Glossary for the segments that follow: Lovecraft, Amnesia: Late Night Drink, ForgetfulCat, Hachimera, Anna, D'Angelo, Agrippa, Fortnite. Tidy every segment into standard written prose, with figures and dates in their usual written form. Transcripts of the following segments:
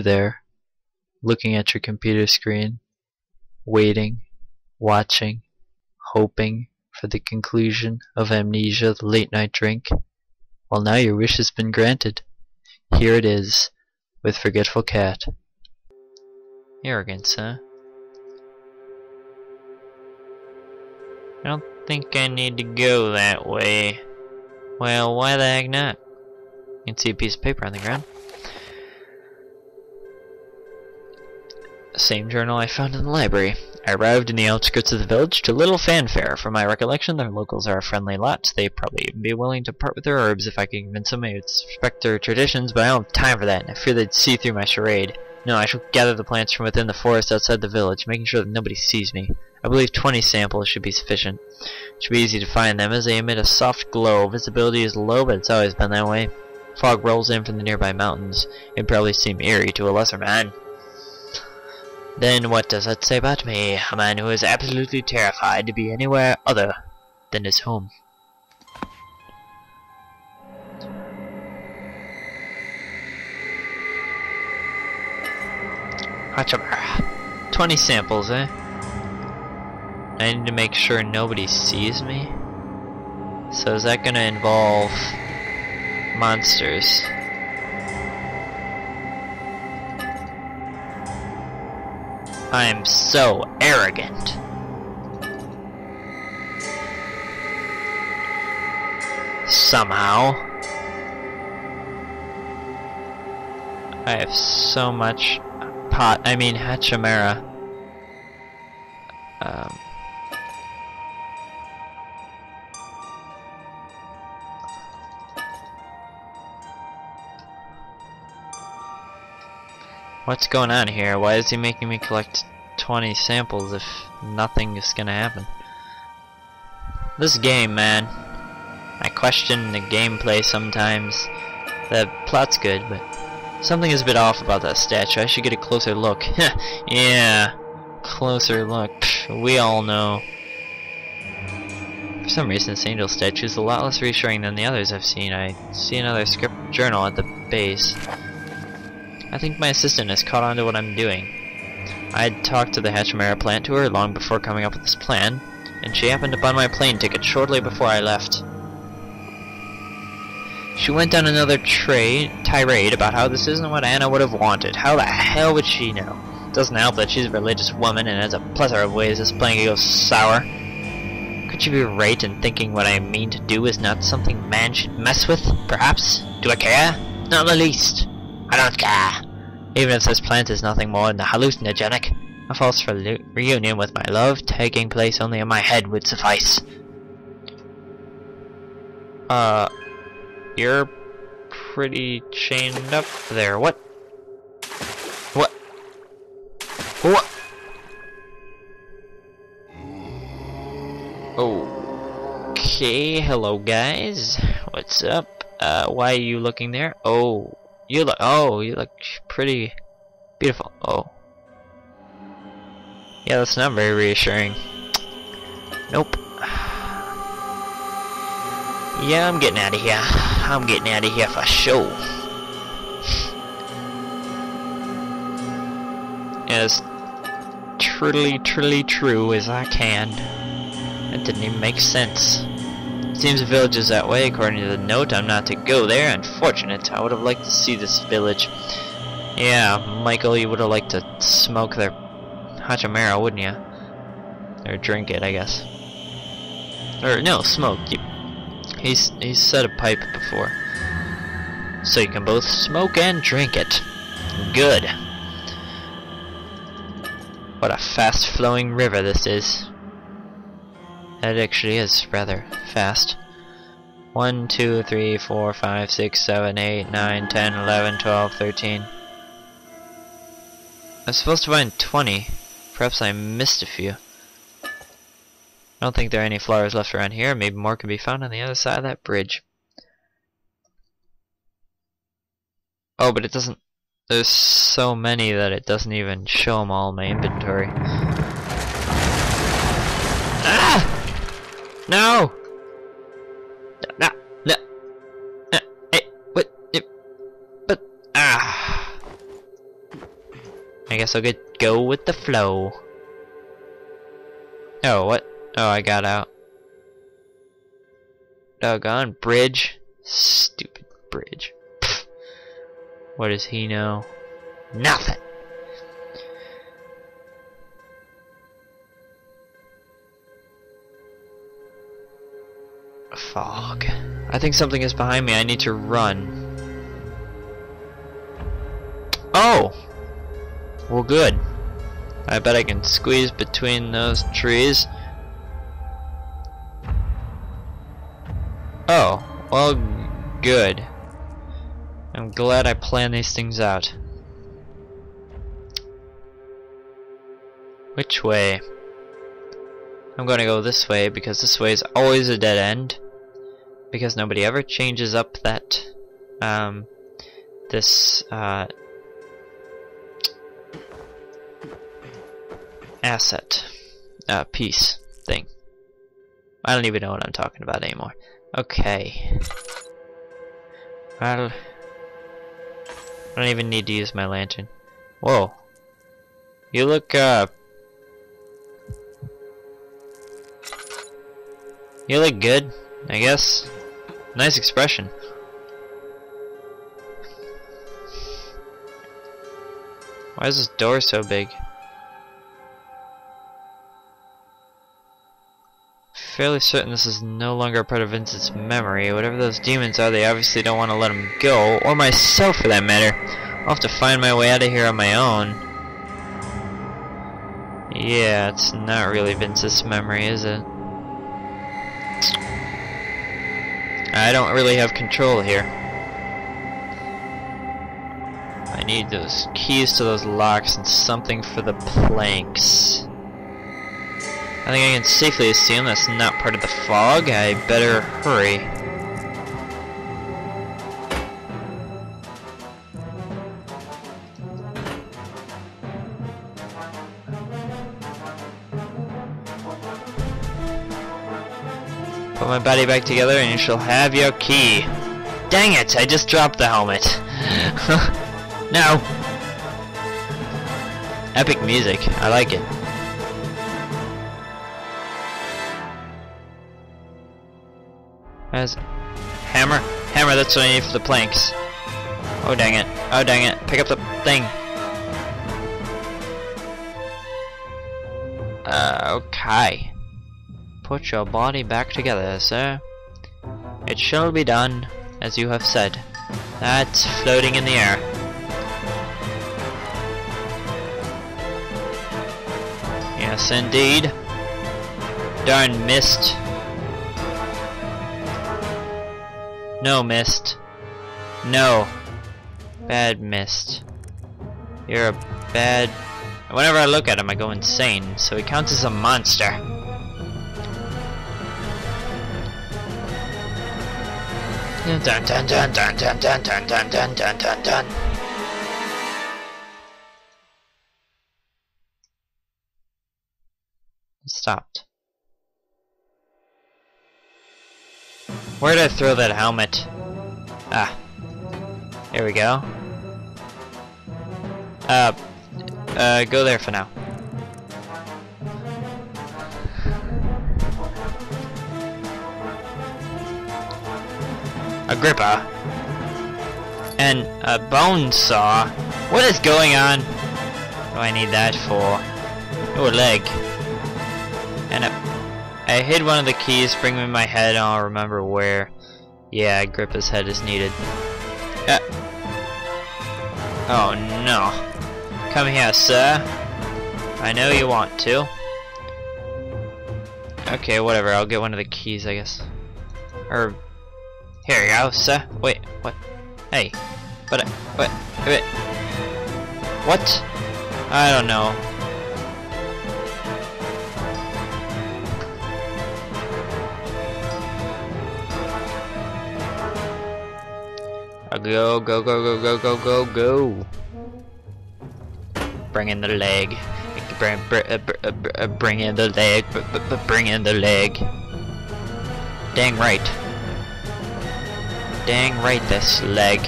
there, looking at your computer screen, waiting, watching, hoping for the conclusion of Amnesia: The Late Night Drink. Well, now your wish has been granted. Here it is, with ForgetfulCat. Arrogance, huh? I don't think I need to go that way. Well, why the heck not? You can see a piece of paper on the ground. Same journal I found in the library. I arrived in the outskirts of the village to little fanfare. From my recollection, the locals are a friendly lot. So they'd probably even be willing to part with their herbs if I could convince them to respect their traditions, but I don't have time for that, and I fear they'd see through my charade. No, I shall gather the plants from within the forest outside the village, making sure that nobody sees me. I believe 20 samples should be sufficient. It should be easy to find them, as they emit a soft glow. Visibility is low, but it's always been that way. Fog rolls in from the nearby mountains. It'd probably seem eerie to a lesser man. Then what does that say about me? A man who is absolutely terrified to be anywhere other than his home. Hachimera. 20 samples, eh? I need to make sure nobody sees me? So is that gonna involve monsters? I am so arrogant. Somehow. I have so much pot. I mean, Hachimera. What's going on here? Why is he making me collect 20 samples if nothing is gonna happen? This game, man. I question the gameplay sometimes. The plot's good, but something is a bit off about that statue. I should get a closer look. Yeah, closer look. Pfft, we all know. For some reason, this angel statue is a lot less reassuring than the others I've seen. I see another script journal at the base. I think my assistant has caught on to what I'm doing. I had talked to the Hachimera plant to her long before coming up with this plan, and she happened upon my plane ticket shortly before I left. She went down another tirade about how this isn't what Anna would have wanted. How the hell would she know? It doesn't help that she's a religious woman and has a plethora of ways this plan could go sour. Could she be right in thinking what I mean to do is not something man should mess with, perhaps? Do I care? Not the least. I don't care. Even if this plant is nothing more than a hallucinogenic, a false reunion with my love taking place only in my head would suffice. You're pretty chained up there. What? What? What? Okay, hello guys. What's up? Why are you looking there? Oh. You look pretty beautiful. Oh. Yeah, that's not very reassuring. Nope. Yeah, I'm getting out of here. I'm getting out of here for sure. As truly true as I can. That didn't even make sense. Seems the village is that way. According to the note, I'm not to go there. Unfortunate. I would have liked to see this village. Yeah, Michael, you would have liked to smoke their Hachimera, wouldn't you? Or drink it, I guess. Or no, smoke. He's set a pipe before, so you can both smoke and drink it. Good. What a fast-flowing river this is. That actually is rather fast. 1, 2, 3, 4, 5, 6, 7, 8, 9, 10, 11, 12, 13. I was supposed to find 20. Perhaps I missed a few. I don't think there are any flowers left around here. Maybe more can be found on the other side of that bridge. Oh, but it doesn't... There's so many that it doesn't even show them all in my inventory. Ah! No! No, hey, what? But, ah. I guess I'll go with the flow. Oh, what? Oh, I got out. Doggone bridge. Stupid bridge. Pfft. What does he know? Nothing. Fog. I think something is behind me. I need to run. Oh! Well, good. I bet I can squeeze between those trees. Oh, well, good. I'm glad I planned these things out. Which way? I'm gonna go this way because this way is always a dead end. Because nobody ever changes up that, asset piece thing. I don't even know what I'm talking about anymore. Okay. I don't even need to use my lantern. Whoa. You look you look good, I guess. Nice expression. Why is this door so big? Fairly certain this is no longer a part of Vincent's memory. Whatever those demons are, they obviously don't want to let him go, or myself for that matter. I'll have to find my way out of here on my own. Yeah, it's not really Vincent's memory, is it? I don't really have control here. I need those keys to those locks and something for the planks. I think I can safely assume that's not part of the fog. I better hurry. Put my body back together and you shall have your key. Dang it, I just dropped the helmet. No. Epic music, I like it. Hammer? Hammer, that's what I need for the planks. Oh dang it. Oh dang it. Pick up the thing. Okay. Put your body back together, sir. It shall be done, as you have said. That's floating in the air. Yes, indeed. Darn mist. No, mist. No. Bad mist. You're a bad... Whenever I look at him, I go insane, so he counts as a monster. Dun dun dun dun dun dun dun dun dun dun dun dun. It stopped. Where did I throw that helmet? Ah. There we go. Go there for now. Agrippa. And a bone saw. What is going on? What do I need that for? Oh, a leg. And a... I hid one of the keys, bring me my head, and I'll remember where. Yeah, Agrippa's head is needed. Oh no. Come here, sir. I know you want to. Okay, whatever, I'll get one of the keys, I guess. Or... Here you go, sir. Wait, what? Hey. But, what? Wait. What? I don't know. Go, go, go, go, go, go, go, go. Bring in the leg. Bring in the leg. Bring in the leg. Dang right. Dang right, this leg.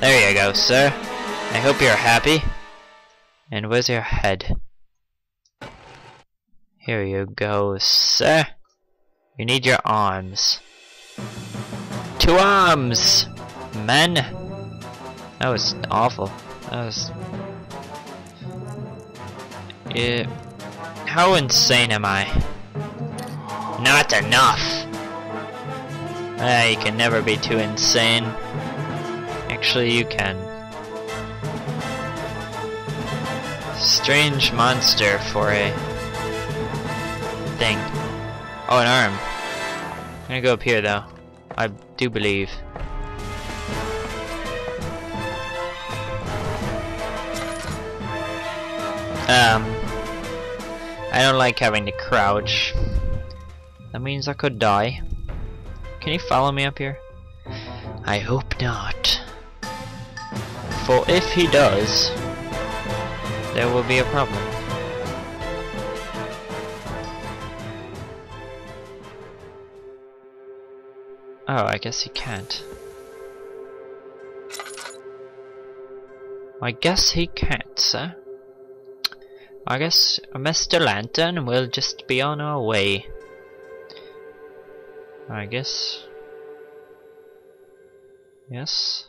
There you go, sir. I hope you're happy. And where's your head? Here you go, sir. You need your arms. Two arms, men. That was awful. That was. It. How insane am I? Not enough. You can never be too insane. Actually, you can. Strange monster for a thing. Oh, an arm. I'm gonna go up here though. I do believe. I don't like having to crouch. That means I could die. Can you follow me up here? I hope not. For if he does, there will be a problem. Oh, I guess he can't. I guess he can't, sir. I guess Mr. Lantern will just be on our way. I guess. Yes.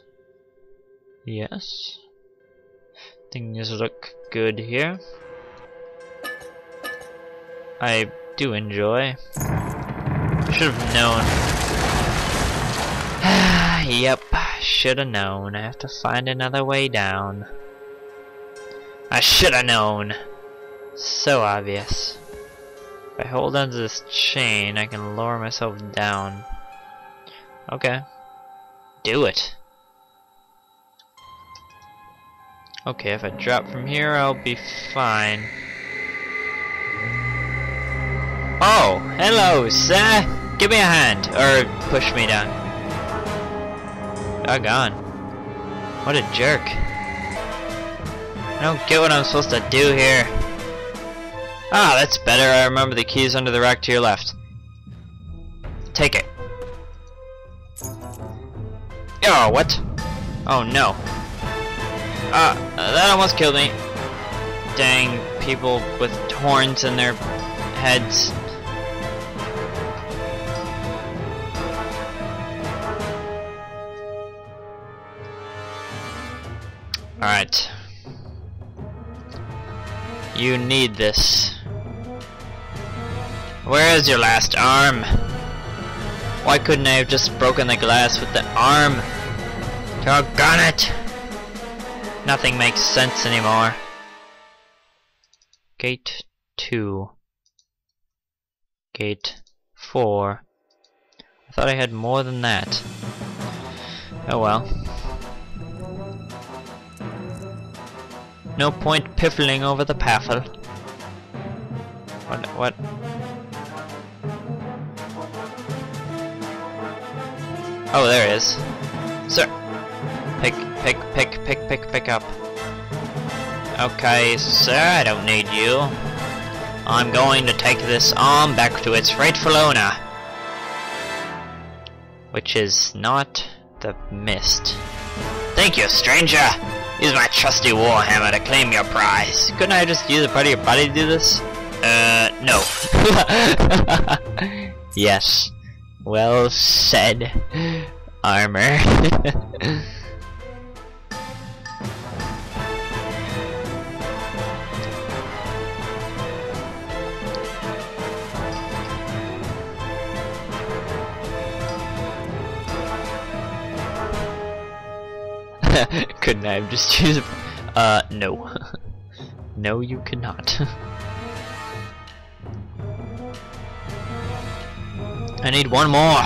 Yes. Things look good here. I do enjoy. Should have known. Yep, should have known. I have to find another way down. I should have known. So obvious. If I hold onto this chain, I can lower myself down. Okay. Do it. Okay, if I drop from here, I'll be fine. Oh, hello, sir! Give me a hand, or push me down. Doggone. What a jerk. I don't get what I'm supposed to do here. Ah, that's better. I remember the keys under the rock to your left. Take it. Oh, what? Oh, no. That almost killed me. Dang, people with horns in their heads. Alright. You need this. Where is your last arm? Why couldn't I have just broken the glass with the arm? Doggone it! Nothing makes sense anymore. Gate 2. Gate 4. I thought I had more than that. Oh well. No point piffling over the paffle. What? Oh, there it is. Sir. Pick up. Okay, sir, I don't need you. I'm going to take this arm back to its rightful owner. Which is not the mist. Thank you, stranger! Use my trusty warhammer to claim your prize. Couldn't I just use a part of your body to do this? No. Yes. Well said, armor. Couldn't I have just used? No. No, you cannot. I need one more.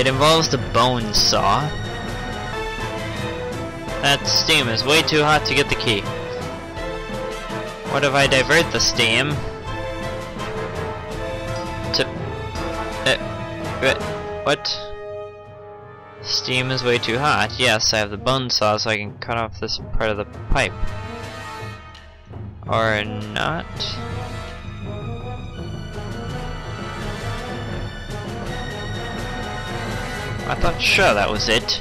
It involves the bone saw. That steam is way too hot to get the key. What if I divert the steam? To... what? Steam is way too hot. Yes, I have the bone saw, so I can cut off this part of the pipe. Or not. I thought sure that was it.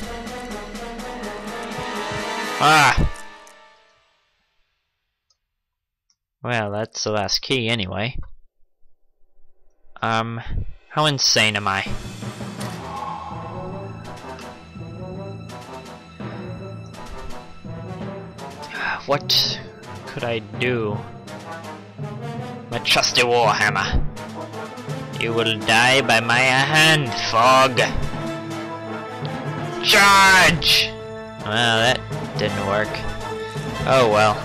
Ah! Well, that's the last key anyway. How insane am I? What could I do? My trusty warhammer. You will die by my hand, Fog. Charge! Well, that didn't work. Oh well.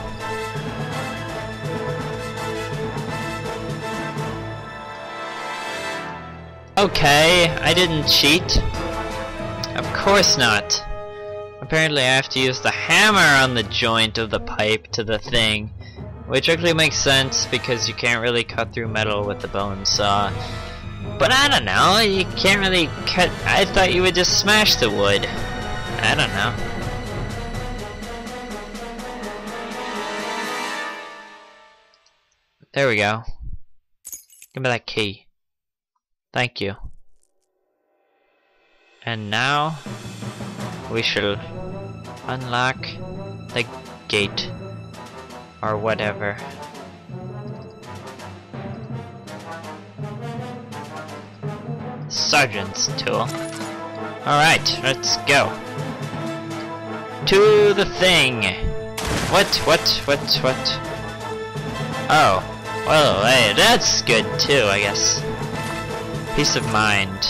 Okay, I didn't cheat. Of course not. Apparently I have to use the hammer on the joint of the pipe to the thing, which actually makes sense because you can't really cut through metal with the bone saw. But I don't know, you can't really cut... I thought you would just smash the wood. I don't know. There we go. Give me that key. Thank you. And now we shall unlock the gate or whatever. Sergeant's tool. Alright, let's go. To the thing. What? Oh. Well, hey, that's good too, I guess. Peace of mind.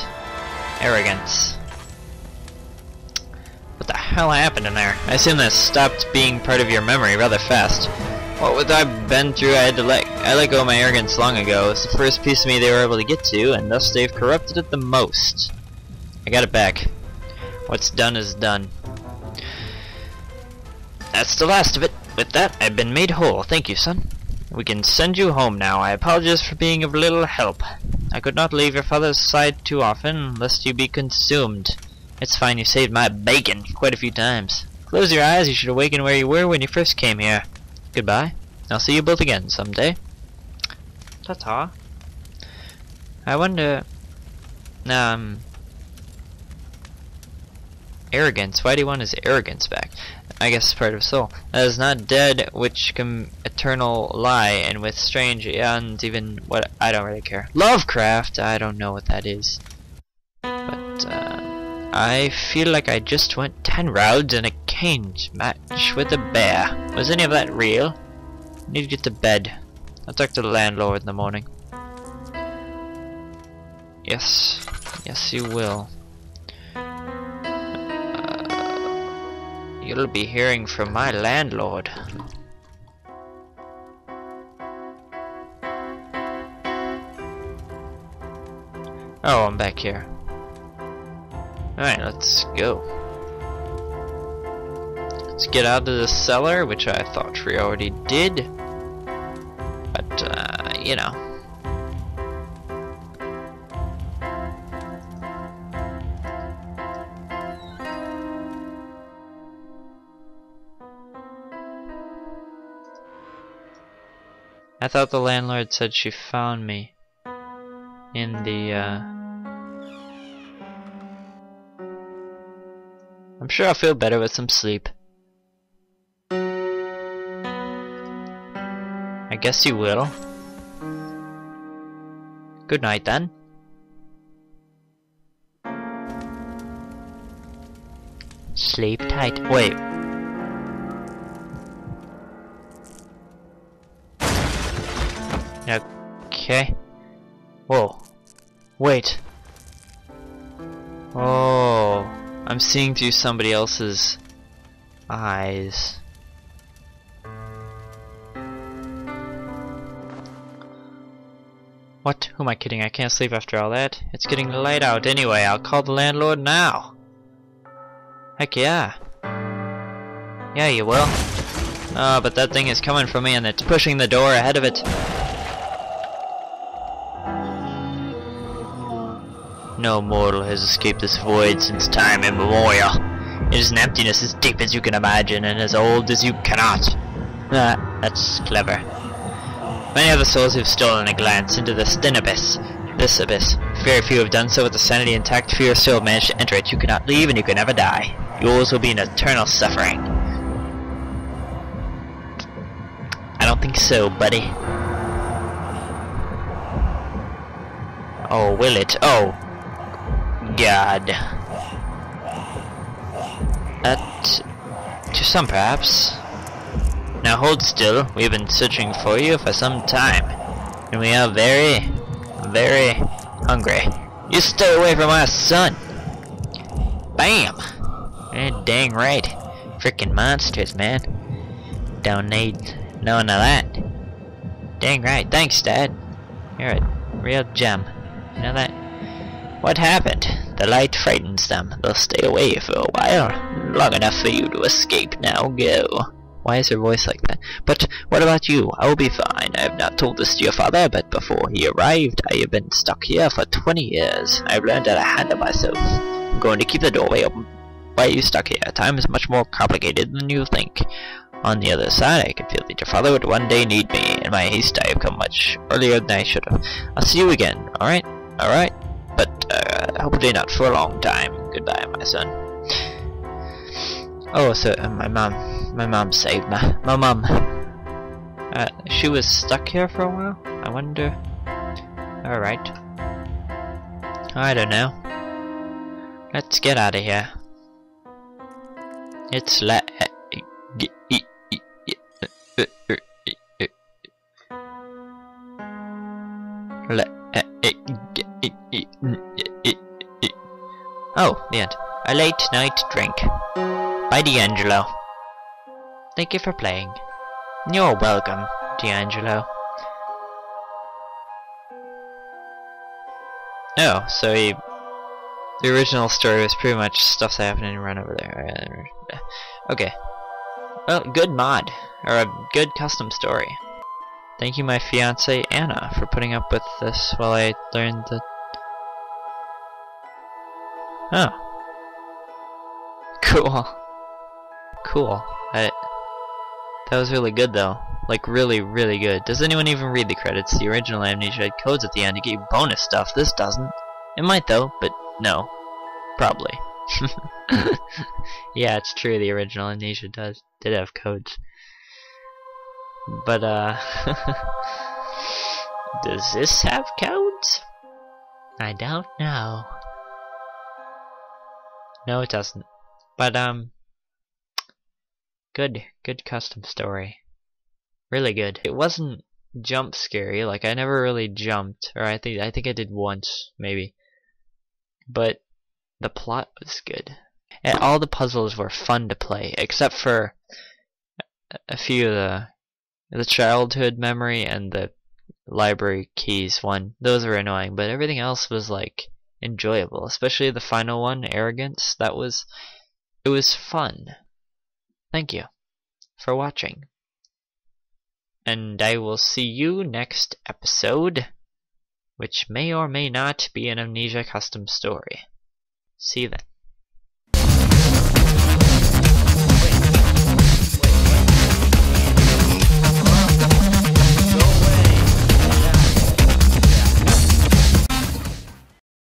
Arrogance. What the hell happened in there? I assume that stopped being part of your memory rather fast. What with I've been through, I let go of my arrogance long ago. It's the first piece of me they were able to get to, and thus they've corrupted it the most. I got it back. What's done is done. That's the last of it. With that, I've been made whole. Thank you, son. We can send you home now. I apologize for being of little help. I could not leave your father's side too often, lest you be consumed. It's fine, you saved my bacon quite a few times. Close your eyes, you should awaken where you were when you first came here. Goodbye. I'll see you both again someday. Ta-ta. I wonder... Arrogance. Why do you want his arrogance back? I guess it's part of soul. That is not dead, which can eternal lie, and with strange eons, even what I don't really care. Lovecraft? I don't know what that is. But, I feel like I just went 10 rounds in a cage match with a bear. Was any of that real? I need to get to bed. I'll talk to the landlord in the morning. Yes. Yes, you will. You'll be hearing from my landlord. Oh, I'm back here. Alright, let's go. Let's get out of the cellar, which I thought we already did. But, you know. I thought the landlord said she found me in the, I'm sure I'll feel better with some sleep. I guess you will. Good night then. Sleep tight. Wait. Okay. Whoa. Wait. Oh. I'm seeing through somebody else's eyes. What? Who am I kidding? I can't sleep after all that. It's getting light out anyway. I'll call the landlord now. Heck yeah. Yeah, you will. Oh, but that thing is coming for me and it's pushing the door ahead of it. No mortal has escaped this void since time immemorial. It is an emptiness as deep as you can imagine and as old as you cannot. Ah, that's clever. Many other souls have stolen a glance into this thin abyss. This abyss. Very few have done so with the sanity intact. Few still have managed to enter it. You cannot leave and you can never die. Yours will be an eternal suffering. I don't don't think so, buddy. Oh, will it? Oh, God. To some, perhaps. Now hold still. We've been searching for you for some time, and we are very, very hungry. You stay away from our son. Bam! Eh, dang right. Frickin' monsters, man. Don't need none of that. Dang right. Thanks, Dad. You're a real gem. You know that? What happened? The light frightens them. They'll stay away for a while. Long enough for you to escape. Now go. Why is her voice like that? But what about you? I will be fine. I have not told this to your father, but before he arrived, I have been stuck here for 20 years. I have learned how to handle myself. I'm going to keep the doorway open. Why are you stuck here? Time is much more complicated than you think. On the other side, I can feel that your father would one day need me. In my haste, I have come much earlier than I should have. I'll see you again. Alright? Alright? But, hopefully not for a long time. Goodbye, my son. Oh, so, my mom saved me. My mom. She was stuck here for a while? I wonder. Alright. I don't know. Let's get out of here. It's like... Oh, the end. A Late Night Drink. By D'Angelo. Thank you for playing. You're welcome, D'Angelo. Oh, so he... The original story was pretty much stuff that happened and run over there. Okay. Well, good mod. Or a good custom story. Thank you, my fiancée, Anna, for putting up with this while I learned the... Oh. Cool. Cool. That was really good, though. Like, really, really good. Does anyone even read the credits? The original Amnesia had codes at the end to get you bonus stuff. This doesn't. It might, though, but... No. Probably. Yeah, it's true, the original Amnesia did have codes. But, does this have codes? I don't know. No, it doesn't. But, good custom story. Really good. It wasn't jump scary, like, I never really jumped, or I think I did once, maybe. But the plot was good. And all the puzzles were fun to play, except for a few of the childhood memory and the library keys one. Those were annoying, but everything else was like enjoyable, especially the final one, Arrogance. It was fun. Thank you for watching. And I will see you next episode, which may or may not be an Amnesia custom story. See you then.